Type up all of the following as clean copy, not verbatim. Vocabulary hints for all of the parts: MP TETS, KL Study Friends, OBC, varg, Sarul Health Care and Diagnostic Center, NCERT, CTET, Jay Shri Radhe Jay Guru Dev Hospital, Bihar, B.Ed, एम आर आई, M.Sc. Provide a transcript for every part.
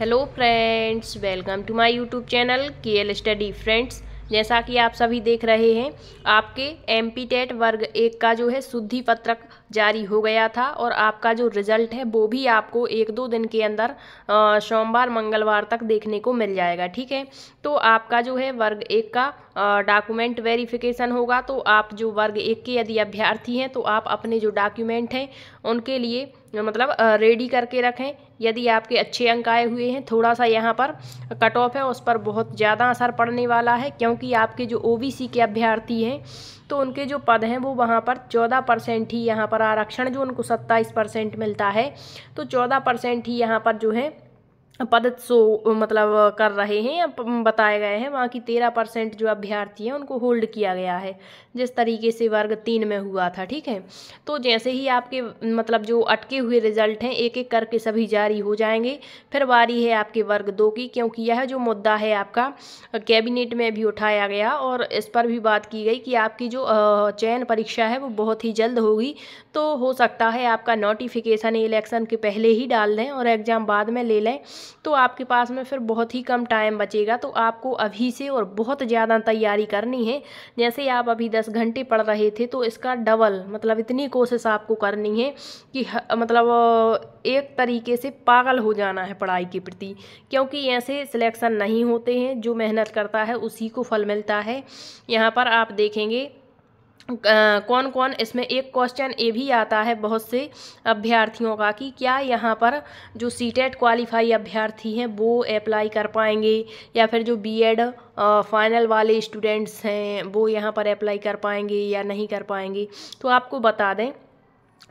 Hello friends, welcome to my YouTube channel KL study friends. जैसा कि आप सभी देख रहे हैं, आपके एमपी टेट वर्ग 1 का जो है शुद्धि पत्रक जारी हो गया था और आपका जो रिज़ल्ट है वो भी आपको 1-2 दिन के अंदर सोमवार मंगलवार तक देखने को मिल जाएगा। ठीक है, तो आपका जो है वर्ग 1 का डॉक्यूमेंट वेरिफिकेशन होगा। तो आप जो वर्ग 1 के यदि अभ्यर्थी हैं तो आप अपने जो डॉक्यूमेंट हैं उनके लिए मतलब रेडी करके रखें। यदि आपके अच्छे अंक आए हुए हैं, थोड़ा सा यहाँ पर कट ऑफ है, उस पर बहुत ज़्यादा असर पड़ने वाला है, क्योंकि आपके जो ओबीसी के अभ्यर्थी हैं तो उनके जो पद हैं वो वहाँ पर 14% ही यहाँ पर आरक्षण, जो उनको 27% मिलता है, तो 14% ही यहाँ पर जो है पद सो मतलब कर रहे हैं या बताए गए हैं। वहाँ की 13% जो अभ्यर्थी हैं उनको होल्ड किया गया है, जिस तरीके से वर्ग 3 में हुआ था। ठीक है, तो जैसे ही आपके मतलब जो अटके हुए रिजल्ट हैं 1-1 करके सभी जारी हो जाएंगे। फिर बारी है आपके वर्ग 2 की, क्योंकि यह जो मुद्दा है आपका कैबिनेट में भी उठाया गया और इस पर भी बात की गई कि आपकी जो चयन परीक्षा है वो बहुत ही जल्द होगी। तो हो सकता है आपका नोटिफिकेशन इलेक्शन के पहले ही डाल दें और एग्ज़ाम बाद में ले लें, तो आपके पास में फिर बहुत ही कम टाइम बचेगा। तो आपको अभी से और बहुत ज़्यादा तैयारी करनी है। जैसे आप अभी 10 घंटे पढ़ रहे थे तो इसका डबल मतलब इतनी कोशिश आपको करनी है कि मतलब एक तरीके से पागल हो जाना है पढ़ाई के प्रति, क्योंकि ऐसे सिलेक्शन नहीं होते हैं। जो मेहनत करता है उसी को फल मिलता है। यहाँ पर आप देखेंगे कौन कौन, इसमें एक क्वेश्चन ये भी आता है बहुत से अभ्यर्थियों का कि क्या यहाँ पर जो सीटेट क्वालिफाई अभ्यर्थी हैं वो अप्लाई कर पाएंगे, या फिर जो बीएड फाइनल वाले स्टूडेंट्स हैं वो यहाँ पर अप्लाई कर पाएंगे या नहीं कर पाएंगे। तो आपको बता दें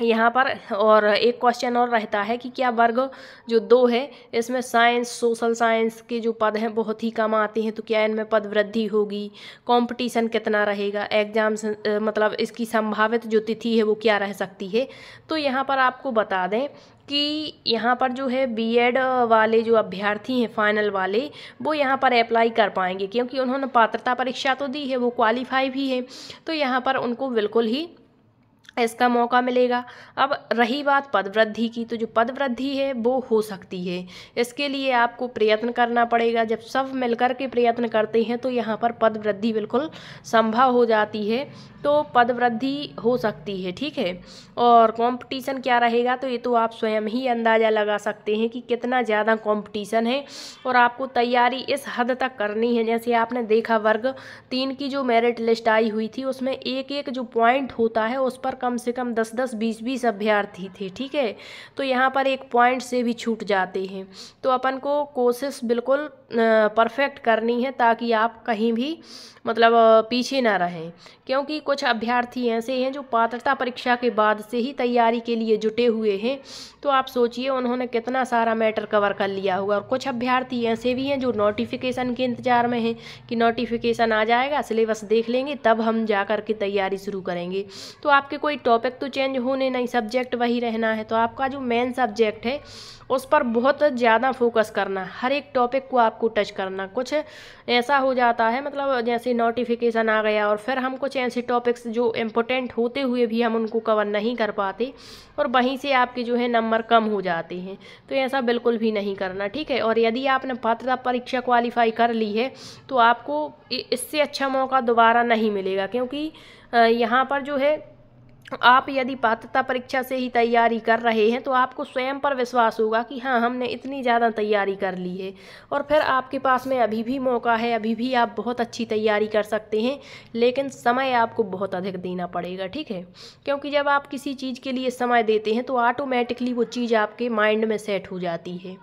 यहाँ पर, और एक क्वेश्चन और रहता है कि क्या वर्ग जो 2 है इसमें साइंस सोशल साइंस के जो पद हैं बहुत ही कम आते हैं, तो क्या इनमें पद वृद्धि होगी, कंपटीशन कितना रहेगा, एग्जाम मतलब इसकी संभावित जो तिथि है वो क्या रह सकती है। तो यहाँ पर आपको बता दें कि यहाँ पर जो है बीएड वाले जो अभ्यर्थी हैं फाइनल वाले वो यहाँ पर अप्लाई कर पाएंगे, क्योंकि उन्होंने पात्रता परीक्षा तो दी है, वो क्वालिफाई भी है, तो यहाँ पर उनको बिल्कुल ही इसका मौका मिलेगा। अब रही बात पद वृद्धि की, तो जो पद वृद्धि है वो हो सकती है, इसके लिए आपको प्रयत्न करना पड़ेगा। जब सब मिलकर के प्रयत्न करते हैं तो यहाँ पर पद वृद्धि बिल्कुल संभव हो जाती है, तो पद वृद्धि हो सकती है। ठीक है, और कंपटीशन क्या रहेगा तो ये तो आप स्वयं ही अंदाज़ा लगा सकते हैं कि कितना ज़्यादा कंपटीशन है, और आपको तैयारी इस हद तक करनी है। जैसे आपने देखा वर्ग 3 की जो मेरिट लिस्ट आई हुई थी उसमें 1-1 जो पॉइंट होता है उस पर कम से कम 10-10, 20-20 अभ्यर्थी थे। ठीक है, तो यहाँ पर 1 पॉइंट से भी छूट जाते हैं। तो अपन को कोशिश बिल्कुल परफेक्ट करनी है ताकि आप कहीं भी मतलब पीछे ना रहें, क्योंकि कुछ अभ्यर्थी ऐसे हैं जो पात्रता परीक्षा के बाद से ही तैयारी के लिए जुटे हुए हैं। तो आप सोचिए उन्होंने कितना सारा मैटर कवर कर लिया होगा। और कुछ अभ्यर्थी ऐसे भी हैं जो नोटिफिकेशन के इंतज़ार में हैं कि नोटिफिकेशन आ जाएगा, सिलेबस देख लेंगे तब हम जा कर के तैयारी शुरू करेंगे। तो आपके कोई टॉपिक तो चेंज होने नहीं, सब्जेक्ट वही रहना है। तो आपका जो मेन सब्जेक्ट है उस पर बहुत ज़्यादा फोकस करना, हर एक टॉपिक को आपको टच करना। कुछ ऐसा हो जाता है मतलब जैसे नोटिफिकेशन आ गया और फिर हम कुछ ऐसे टॉपिक्स जो इम्पोर्टेंट होते हुए भी हम उनको कवर नहीं कर पाते, और वहीं से आपके जो है नंबर कम हो जाते हैं। तो ऐसा बिल्कुल भी नहीं करना। ठीक है, और यदि आपने पात्रता परीक्षा क्वालिफाई कर ली है तो आपको इससे अच्छा मौका दोबारा नहीं मिलेगा, क्योंकि यहाँ पर जो है आप यदि पात्रता परीक्षा से ही तैयारी कर रहे हैं तो आपको स्वयं पर विश्वास होगा कि हाँ हमने इतनी ज़्यादा तैयारी कर ली है, और फिर आपके पास में अभी भी मौका है, अभी भी आप बहुत अच्छी तैयारी कर सकते हैं। लेकिन समय आपको बहुत अधिक देना पड़ेगा। ठीक है, क्योंकि जब आप किसी चीज़ के लिए समय देते हैं तो ऑटोमेटिकली वो चीज़ आपके माइंड में सेट हो जाती है।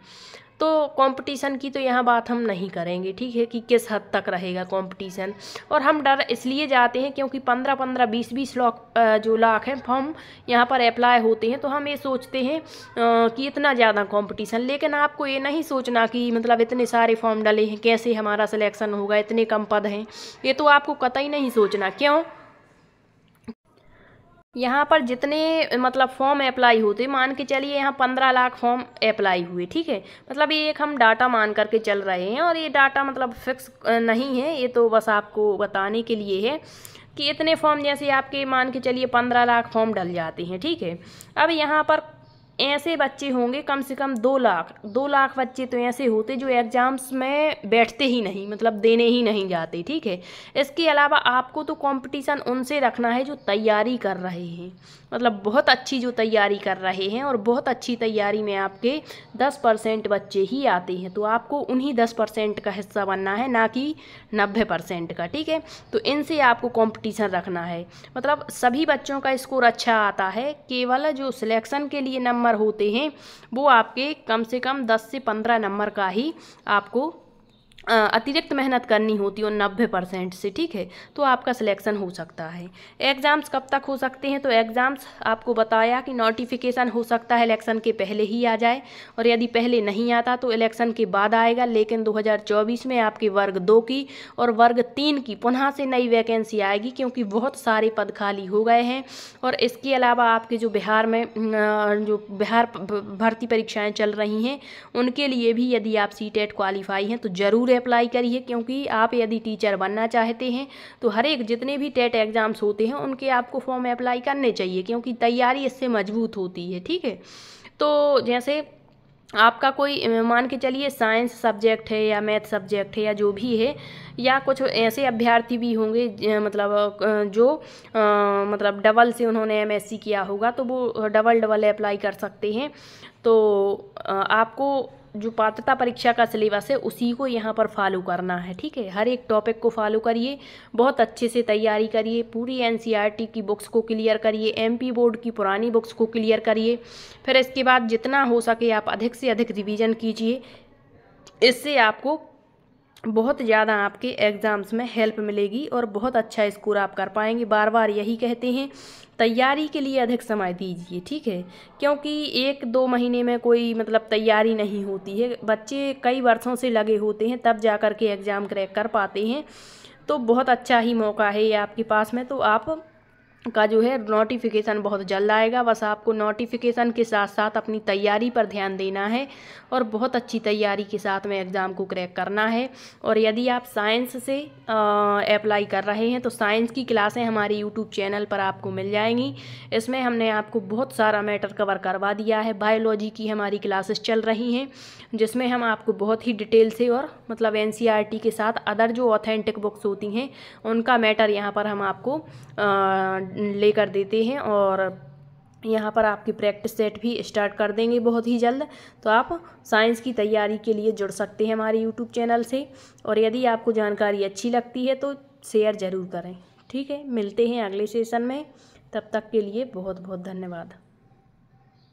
तो कंपटीशन की तो यहाँ बात हम नहीं करेंगे, ठीक है, कि किस हद तक रहेगा कंपटीशन। और हम डर इसलिए जाते हैं क्योंकि 15-15, 20-20 लाख हैं फॉर्म यहाँ पर अप्लाई होते हैं, तो हम ये सोचते हैं कि इतना ज़्यादा कंपटीशन। लेकिन आपको ये नहीं सोचना कि मतलब इतने सारे फॉर्म डाले हैं, कैसे हमारा सिलेक्शन होगा, इतने कम पद हैं, ये तो आपको कतई नहीं सोचना। क्यों? यहाँ पर जितने मतलब फॉर्म अप्लाई होते, मान के चलिए यहाँ 15 लाख फॉर्म अप्लाई हुए। ठीक है, मतलब ये एक हम डाटा मान करके चल रहे हैं, और ये डाटा मतलब फिक्स नहीं है, ये तो बस आपको बताने के लिए है कि इतने फॉर्म, जैसे आपके मान के चलिए 15 लाख फॉर्म डल जाते हैं। ठीक है, अब यहाँ पर ऐसे बच्चे होंगे कम से कम 2 लाख बच्चे तो ऐसे होते जो एग्ज़ाम्स में बैठते ही नहीं, मतलब देने ही नहीं जाते। ठीक है, इसके अलावा आपको तो कंपटीशन उनसे रखना है जो तैयारी कर रहे हैं, मतलब बहुत अच्छी जो तैयारी कर रहे हैं, और बहुत अच्छी तैयारी में आपके 10% बच्चे ही आते हैं, तो आपको उन्हीं 10% का हिस्सा बनना है, ना कि 90% का। ठीक है, तो इनसे आपको कंपटीशन रखना है, मतलब सभी बच्चों का स्कोर अच्छा आता है, केवल जो सिलेक्शन के लिए नंबर होते हैं वो आपके कम से कम 10 से 15 नंबर का ही आपको अतिरिक्त मेहनत करनी होती है 90% से। ठीक है, तो आपका सिलेक्शन हो सकता है। एग्ज़ाम्स कब तक हो सकते हैं, तो एग्ज़ाम्स आपको बताया कि नोटिफिकेशन हो सकता है इलेक्शन के पहले ही आ जाए, और यदि पहले नहीं आता तो इलेक्शन के बाद आएगा। लेकिन 2024 में आपके वर्ग 2 की और वर्ग 3 की पुनः से नई वैकेंसी आएगी, क्योंकि बहुत सारे पद खाली हो गए हैं। और इसके अलावा आपके जो बिहार में जो बिहार भर्ती परीक्षाएँ चल रही हैं उनके लिए भी यदि आप CTET क्वालिफाई हैं तो ज़रूर अप्लाई करिए, क्योंकि आप यदि टीचर बनना चाहते हैं तो हर एक जितने भी टेट एग्ज़ाम्स होते हैं उनके आपको फॉर्म अप्लाई करने चाहिए, क्योंकि तैयारी इससे मजबूत होती है। ठीक है, तो जैसे आपका कोई मान के चलिए साइंस सब्जेक्ट है या मैथ सब्जेक्ट है या जो भी है, या कुछ ऐसे अभ्यर्थी भी होंगे मतलब जो मतलब डबल से उन्होंने M.Sc किया होगा, तो वो डबल अप्लाई कर सकते हैं। तो आपको जो पात्रता परीक्षा का सिलेबस है उसी को यहाँ पर फॉलो करना है। ठीक है, हर एक टॉपिक को फॉलो करिए, बहुत अच्छे से तैयारी करिए, पूरी NCERT की बुक्स को क्लियर करिए, MP बोर्ड की पुरानी बुक्स को क्लियर करिए, फिर इसके बाद जितना हो सके आप अधिक से अधिक रिवीजन कीजिए। इससे आपको बहुत ज़्यादा आपके एग्ज़ाम्स में हेल्प मिलेगी और बहुत अच्छा स्कोर आप कर पाएंगे। बार बार यही कहते हैं, तैयारी के लिए अधिक समय दीजिए। ठीक है, क्योंकि 1-2 महीने में कोई मतलब तैयारी नहीं होती है, बच्चे कई वर्षों से लगे होते हैं तब जा कर के एग्ज़ाम क्रैक कर पाते हैं। तो बहुत अच्छा ही मौका है ये आपके पास में, तो आप का जो है नोटिफिकेशन बहुत जल्द आएगा। बस आपको नोटिफिकेशन के साथ साथ अपनी तैयारी पर ध्यान देना है और बहुत अच्छी तैयारी के साथ में एग्ज़ाम को क्रैक करना है। और यदि आप साइंस से अप्लाई कर रहे हैं तो साइंस की क्लासें हमारे यूट्यूब चैनल पर आपको मिल जाएंगी। इसमें हमने आपको बहुत सारा मैटर कवर करवा दिया है। बायोलॉजी की हमारी क्लासेस चल रही हैं, जिसमें हम आपको बहुत ही डिटेल से और मतलब NCERT के साथ अदर जो ऑथेंटिक बुक्स होती हैं उनका मैटर यहाँ पर हम आपको लेकर देते हैं, और यहाँ पर आपकी प्रैक्टिस सेट भी स्टार्ट कर देंगे बहुत ही जल्द। तो आप साइंस की तैयारी के लिए जुड़ सकते हैं हमारे यूट्यूब चैनल से, और यदि आपको जानकारी अच्छी लगती है तो शेयर ज़रूर करें। ठीक है, मिलते हैं अगले सेशन में, तब तक के लिए बहुत बहुत धन्यवाद।